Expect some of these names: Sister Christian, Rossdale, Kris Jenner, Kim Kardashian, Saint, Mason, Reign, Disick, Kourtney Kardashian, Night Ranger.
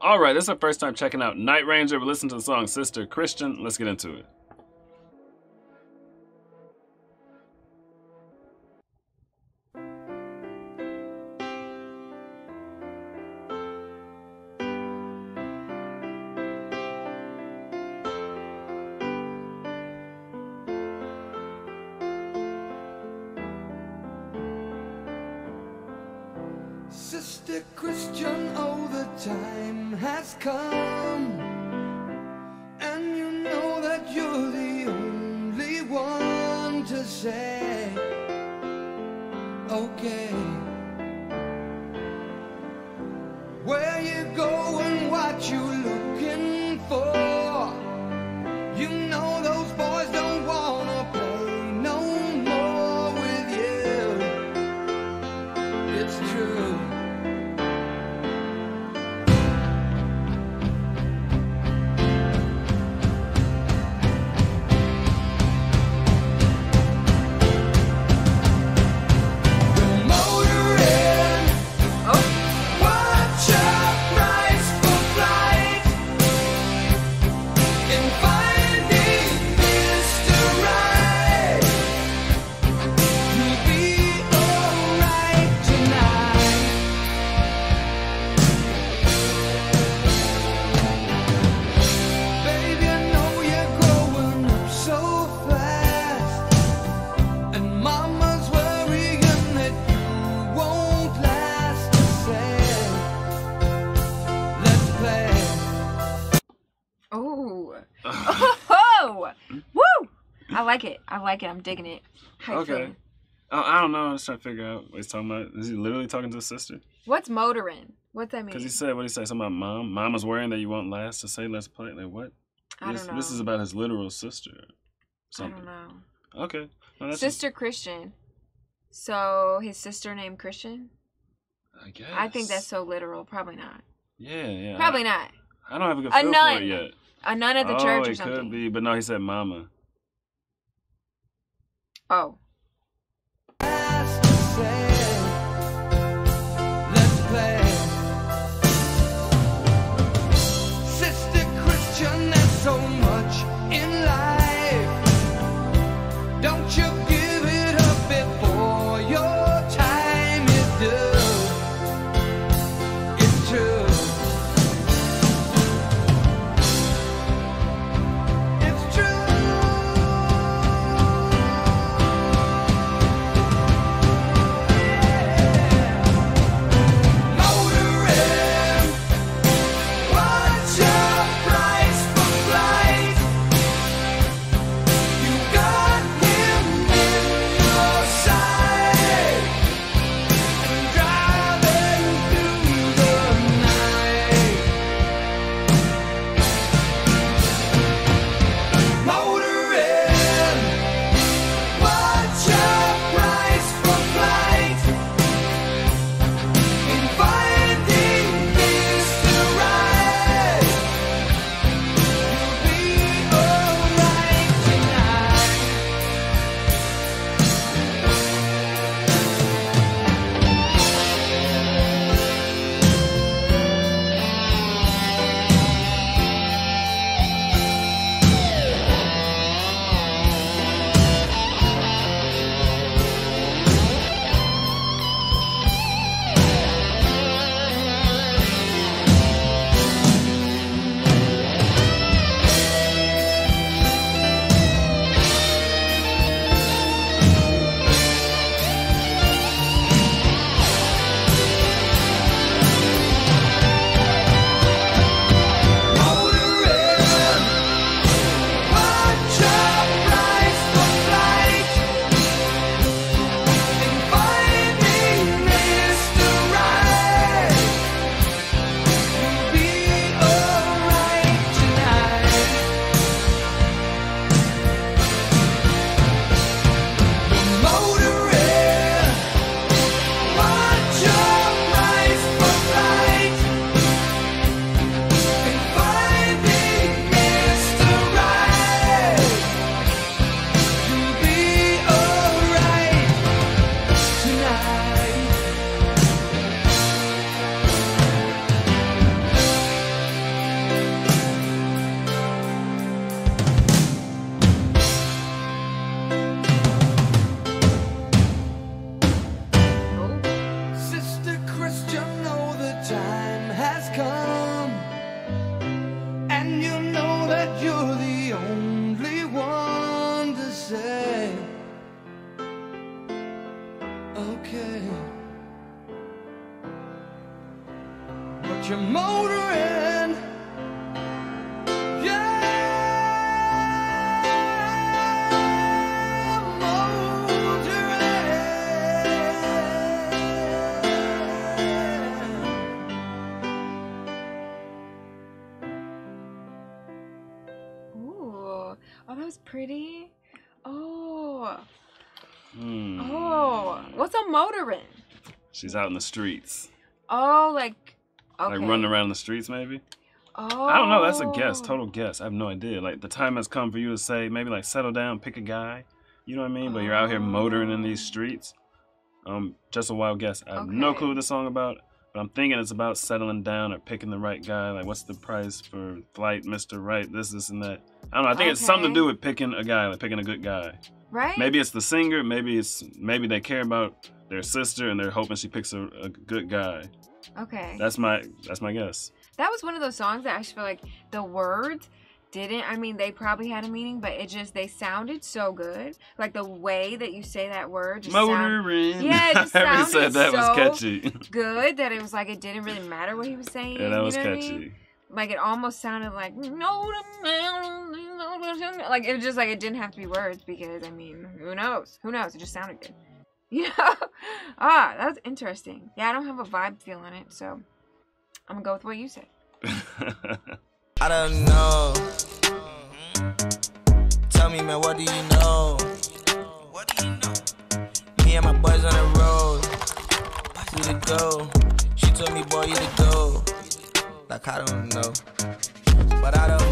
Alright, this is our first time checking out Night Ranger. We listened to the song Sister Christian. Let's get into it. Sister Christian, oh, the time has come, and you know that you're the only one to say, okay, where you go and what you looking for, you know those boys don't wanna play no more with you, it's true. Oh, woo! I like it. I like it. I'm digging it. Okay. Oh, I don't know. I was trying to figure out what he's talking about. Is he literally talking to his sister? What's motoring? What's that mean? Because he said, what did he say? Something about mom. Mom is worrying that you won't last to say let's play. Like what? I don't know. This is about his literal sister. Something. I don't know. Okay. No, Sister Christian. So his sister named Christian? I guess. I think that's so literal. Probably not. Yeah, yeah. Probably not. I don't have a good feel for it yet. A nun at the church or something. Oh, it could be, but no, he said mama. Oh. your motor in. Yeah, motor in. Ooh, oh, that was pretty. Oh. Mm. Oh, what's a motorin? She's out in the streets. Oh, like, okay. Like running around the streets, maybe? Oh. I don't know. That's a guess. Total guess. I have no idea. Like, the time has come for you to say, maybe, like, settle down, pick a guy. You know what I mean? Oh. But you're out here motoring in these streets. Just a wild guess. I have no clue what the song about, but I'm thinking it's about settling down or picking the right guy. Like, what's the price for flight, Mr. Right, this, and that. I don't know. I think it's something to do with picking a guy, like picking a good guy. Right? Maybe it's the singer. Maybe they care about their sister and they're hoping she picks a good guy. Okay. That's my guess. That was one of those songs that I feel like the words didn't. I mean, they probably had a meaning, but it just, they sounded so good. Like the way that you say that word. Just motoring. Yeah, it just sounded said that so was catchy. Good that it was like it didn't really matter what he was saying. Yeah, that was catchy. I mean? Like it almost sounded like no, like it was just like it didn't have to be words because I mean who knows it just sounded good, you know. Ah, that was interesting. Yeah, I don't have a vibe feel on it, so I'm gonna go with what you said. I don't know. Tell me, man, what do you know? What do you know? Me and my boys on the road. We to go. She told me, boy, you to go. Like I don't know, but I don't